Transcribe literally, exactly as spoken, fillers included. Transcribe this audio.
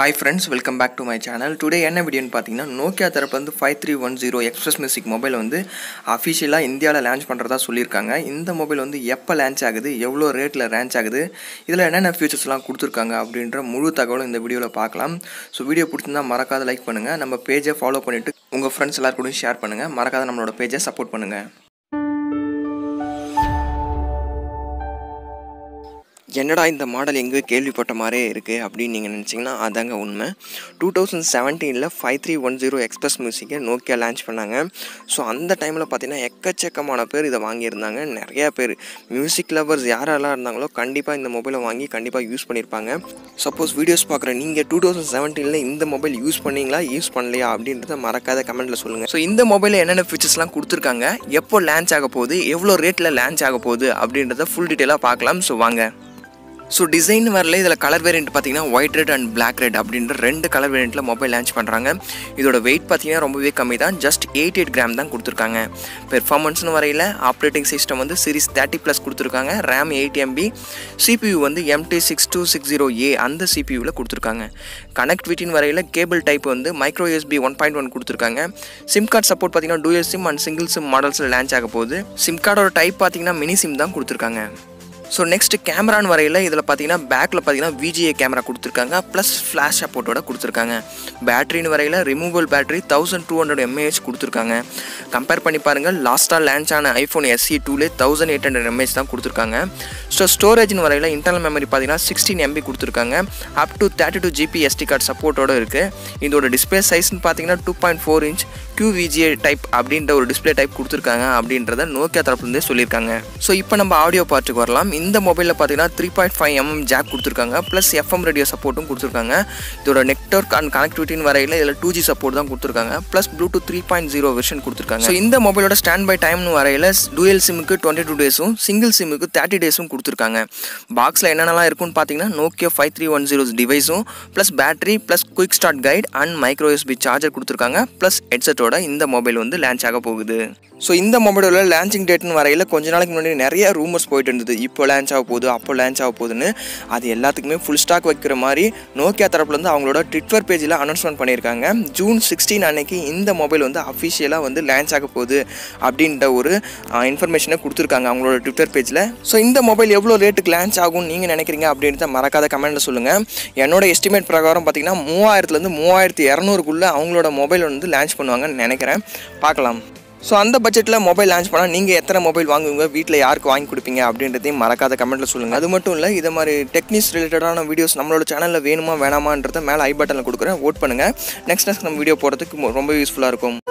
Hi friends, welcome back to my channel. Today enna video nu pathina Nokia tharappandu five three one zero XpressMusic mobile vandu officially India la launch pandratha sollirukanga. Indha mobile vandu eppa launch agudhu, evlo rate la launch agudhu, idhula enna enna features la kuduthirukanga abindra mulu thagavalum indha video la paakalam. So video pidichirundha marakada like pannunga, nama page follow pannittu unga friends ellarkudum share pannunga, marakada nammaloda page support pannunga. என்னடா இந்த model எங்கே கேள்விப்பட்ட மாதிரியே இருக்குது அப்படின்னு நீங்கள் நினச்சிங்கன்னா அதாங்க உண்மை. டூ தௌசண்ட் செவன்டீனில் ஃபைவ் த்ரீ ஒன் ஜீரோ XpressMusic-ஐ நோக்கியா லான்ச் பண்ணாங்க. ஸோ அந்த டைமில் பார்த்தீங்கன்னா எக்கச்சக்கமான பேர் இதை வாங்கியிருந்தாங்க. நிறையா பேர் மியூசிக் லவர்ஸ் யாரெல்லாம் இருந்தாங்களோ கண்டிப்பாக இந்த மொபைலை வாங்கி கண்டிப்பாக யூஸ் பண்ணியிருப்பாங்க. சப்போஸ் வீடியோஸ் பார்க்குற நீங்கள் டூ தௌசண்ட் செவன்டீனில் இந்த மொபைல் யூஸ் பண்ணிங்களா யூஸ் பண்ணலையா அப்படின்றத மறக்காத கமெண்ட்டில் சொல்லுங்கள். ஸோ இந்த மொபைலில் என்னென்ன ஃபீச்சர்ஸ்லாம் கொடுத்துருக்காங்க, எப்போ லான்ச் ஆக போகுது, எவ்வளோ ரேட்டில் லான்ச் ஆக போகுது அப்படின்றத ஃபுல் டீட்டெயிலாக பார்க்கலாம். ஸோ வாங்க. ஸோ டிசைன் வரல, இதில் கலர் வேரியண்ட் பார்த்தீங்கன்னா white red and black red அப்படின்ற ரெண்டு கலர் வேரியண்ட்டில் மொபைல் லான்ச் பண்ணுறாங்க. இதோட வெயிட் பார்த்தீங்கன்னா ரொம்பவே கம்மி தான், ஜஸ்ட் எயிட்டி எயிட் கிராம் தான் கொடுத்துருக்காங்க. பெர்ஃபார்மன்ஸ்னு வரையில் ஆப்ரேட்டிங் சிஸ்டம் வந்து சீரிஸ் தேர்ட்டி ப்ளஸ் கொடுத்துருக்காங்க. ரேம் எயிட் எம்பி, சிபியூ வந்து M T six two six zero A அந்த சிபியூவில் கொடுத்துருக்காங்க. கனெக்டிவிட்டின்னு வரையில் கேபிள் டைப் வந்து micro USB one point one கொடுத்துருக்காங்க. சிம் கார்டு சப்போர்ட் பார்த்தீங்கன்னா dual SIM and single SIM மாடல்ஸில் லான்ச் ஆக போகுது. சிம் கார்டோட டைப் பார்த்தீங்கன்னா மினி சிம் தான் கொடுத்துருக்காங்க. ஸோ நெக்ஸ்ட் கேமரான்னு வரையில் இதில் பார்த்தீங்கன்னா பேக்கில் பார்த்தீங்கன்னா விஜிஏ கேமரா கொடுத்துருக்காங்க, ப்ளஸ் ஃப்ளாஷ் சப்போர்ட்டோட கொடுத்துருக்காங்க. பேட்டரின்னு வரையில் removal battery thousand two hundred mAh கொடுத்துருக்காங்க. கம்பேர் பண்ணி பாருங்கள், லாஸ்ட்டாக லான்ச் ஆன ஐஃபோன் எஸ்இ டூலே தௌசண்ட் எயிட் ஹண்ட்ரட் எம்ஏஹெச் தான் கொடுத்துருக்காங்க. ஸோ ஸ்டோரேஜ்னு வரையில் இன்டர்னல் மெமரி பார்த்தீங்கன்னா சிக்ஸ்டீன் எம்பி கொடுத்துருக்காங்க. Up to thirty two GB SD card சப்போர்ட்டோடு இருக்குது. இதோட டிஸ்பிளே சைஸ்ன்னு பார்த்தீங்கன்னா two point four inch QVGA type அப்படின்ற ஒரு டிஸ்பிளே டைப் கொடுத்துருக்காங்க அப்படின்றத நோக்கியா தரப்புலேருந்தே சொல்லியிருக்காங்க. ஸோ இப்போ நம்ம ஆடியோ பார்ட்டுக்கு வரலாம். இந்த மொபைலில் பார்த்தீங்கன்னா three point five mm jack கொடுத்துருக்காங்க, ப்ளஸ் எஃப்எம் ரேடியோ சப்போர்ட்டும் கொடுத்துருக்காங்க. இதோட நெட்வொர்க் அண்ட் கனெக்டிவிட்டின்னு வரையில் இதில் டூ ஜி சப்போர்ட் தான் கொடுத்துருக்காங்க, plus Bluetooth three point zero version கொடுத்துருக்காங்க. ஸோ இந்த மொபைலோட ஸ்டாண்ட் பை டைம்னு வரையில் டூயல் சிம்முக்கு டுவெண்ட்டி டூ டேஸும் சிங்கிள் சிம்முக்கு தேர்ட்டி டேஸும் கொடுத்துருக்காங்க. பாக்ஸில் என்னென்னலாம் இருக்குன்னு பார்த்தீங்கன்னா Nokia five three one zero டிவைஸும், plus battery, plus quick start guide and micro USB charger கொடுத்துருக்காங்க, ப்ளஸ் ஹெட்செட்டோட இந்த மொபைல் வந்து லான்ச் ஆக போகுது. ஸோ இந்த மொபைலோட லான்ச்சிங் டேட்னு வரையில் கொஞ்ச நாளைக்கு முன்னாடி நிறைய ரூமர்ஸ் போயிட்டு இருந்தது, இப்போ லான்ச் ஆக போகுது அப்போ லான்ச் ஆக போகுதுன்னு. அது எல்லாத்துக்குமே ஃபுல் ஸ்டாக் வைக்கிற மாதிரி நோக்கியா தரப்புலேருந்து அவங்களோட ட்விட்டர் பேஜில் அனௌன்ஸ்மெண்ட் பண்ணியிருக்காங்க. ஜூன் சிக்ஸ்டீன் அன்னைக்கு இந்த மொபைல் வந்து அஃபிஷியலாக வந்து லான்ச் ஆக போகுது அப்படின்ற ஒரு இன்ஃபர்மேஷனை கொடுத்துருக்காங்க அவங்களோட ட்விட்டர் பேஜில். ஸோ இந்த மொபைல் எவ்வளோ ரேட்டுக்கு லான்ச் ஆகும்னு நீங்கள் நினைக்கிறீங்க அப்படின்றத மறக்காத கமெண்ட்டில் சொல்லுங்கள். என்னோட எஸ்டிமேட் பிரகாரம் பார்த்தீங்கன்னா மூவாயிரத்துலேருந்து மூவாயிரத்தி இரநூறுக்குள்ளே அவங்களோட மொபைல் வந்து லான்ச் பண்ணுவாங்கன்னு நினைக்கிறேன். பார்க்கலாம். ஸோ அந்த பட்ஜெட்டில் மொபைல் லான்ச் பண்ணால் நீங்கள் எத்தனை மொபைல் வாங்குவீங்க, வீட்டில் யாருக்கு வாங்கி கொடுப்பீங்க அப்படின்றதையும் மறக்காத கமெண்ட்டில் சொல்லுங்கள். அது மட்டும் இல்லை, இது மாதிரி டெக்னிக்ஸ் ரிலேட்டடான வீடியோஸ் நம்மளோட சேனலில் வேணுமா வேணாமான்றதை மேலே ஐ பட்டனில் கொடுக்குறேன், ஓட் பண்ணுங்கள். நெக்ஸ்ட் நெக்ஸ்ட் நம்ம வீடியோ போகிறதுக்கு ரொம்ப யூஸ்ஃபுல்லாக இருக்கும்.